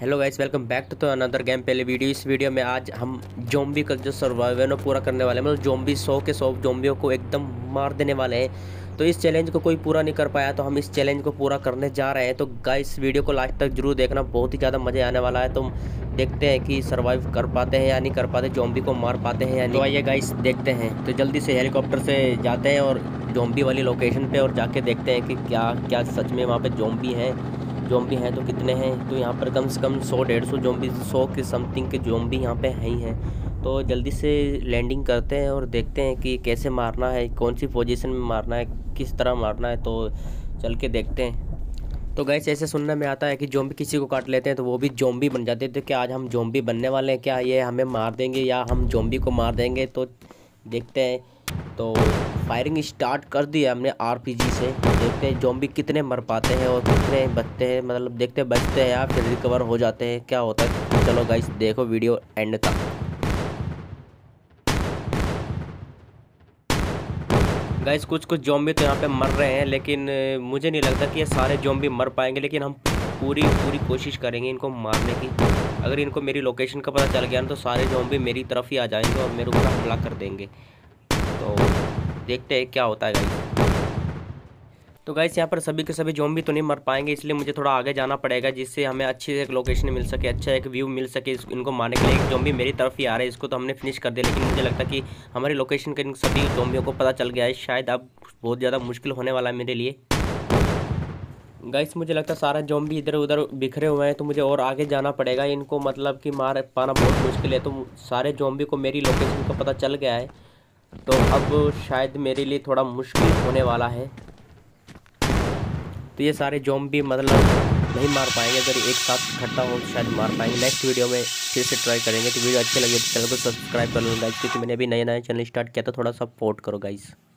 Hello guys, welcome back to another game play video. इस video में आज हम ज़ॉम्बी का जो सर्वाइवल है ना पूरा करने वाले हैं। मतलब ज़ॉम्बी 100 के 100 ज़ॉम्बियों को एकदम मार देने वाले हैं। तो इस चैलेंज को कोई पूरा नहीं कर पाया, तो हम इस चैलेंज को पूरा करने जा रहे हैं। तो गाइस वीडियो को लास्ट तक जरूर देखना, बहुत ही ज़्यादा मज़े आने वाला है। तो देखते हैं कि सर्वाइव कर पाते हैं या नहीं कर पाते, ज़ॉम्बी को मार पाते हैं या नहीं। तो आइए गाइस देखते हैं। तो जल्दी से हेलीकॉप्टर से जाते हैं और ज़ॉम्बी वाली लोकेशन पे, और जाके देखते हैं कि क्या सच में वहाँ पे ज़ॉम्बी हैं तो कितने हैं। तो यहाँ पर कम से कम 100-150 ज़ॉम्बी, 100 के समथिंग के ज़ॉम्बी यहाँ पे हैं ही हैं। तो जल्दी से लैंडिंग करते हैं और देखते हैं कि कैसे मारना है, कौन सी पोजीशन में मारना है, किस तरह मारना है। तो चल के देखते हैं। तो गाइस ऐसे सुनने में आता है कि ज़ॉम्बी किसी को काट लेते हैं तो वो भी ज़ॉम्बी बन जाते हैं। तो क्या आज हम ज़ॉम्बी बनने वाले हैं, क्या ये हमें मार देंगे या हम ज़ॉम्बी को मार देंगे, तो देखते हैं। तो फायरिंग स्टार्ट कर दी है हमने आरपीजी से। देखते हैं ज़ॉम्बी कितने मर पाते हैं और कितने बचते हैं, मतलब देखते हैं बचते हैं या फिर रिकवर हो जाते हैं, क्या होता है। चलो गाइस देखो वीडियो एंड तक। गाइस कुछ ज़ॉम्बी तो यहाँ पे मर रहे हैं, लेकिन मुझे नहीं लगता कि ये सारे ज़ॉम्बी मर पाएंगे। लेकिन हम पूरी कोशिश करेंगे इनको मारने की। अगर इनको मेरी लोकेशन का पता चल गया ना तो सारे ज़ॉम्बी मेरी तरफ ही आ जाएंगे और मेरे ऊपर हमला कर देंगे। तो देखते हैं क्या होता है गाइस। तो गाइस यहाँ पर सभी के सभी ज़ॉम्बी तो नहीं मर पाएंगे, इसलिए मुझे थोड़ा आगे जाना पड़ेगा, जिससे हमें अच्छी एक लोकेशन मिल सके, अच्छा एक व्यू मिल सके। इनको मारने के लिए एक ज़ॉम्बी मेरी तरफ ही आ रहा है, इसको तो हमने फिनिश कर दिया। लेकिन मुझे लगता है कि हमारी लोकेशन के इन सभी ज़ॉम्बियों को पता चल गया है। शायद अब बहुत ज़्यादा मुश्किल होने वाला है मेरे लिए। गाइस मुझे लगता है सारा ज़ॉम्बी इधर उधर बिखरे हुए हैं, तो मुझे और आगे जाना पड़ेगा। इनको मतलब कि मार पाना बहुत मुश्किल है। तो सारे ज़ॉम्बी को मेरी लोकेशन का पता चल गया है, तो अब शायद मेरे लिए थोड़ा मुश्किल होने वाला है। तो ये सारे ज़ॉम्बी मतलब नहीं मार पाएंगे, अगर एक साथ इकट्ठा हो शायद मार पाएंगे। नेक्स्ट वीडियो में फिर से ट्राई करेंगे। तो वीडियो अच्छी लगी तो चैनल को सब्सक्राइब कर लो गाइस, क्योंकि मैंने अभी नया चैनल स्टार्ट किया था। थोड़ा सपोर्ट करो गाइस।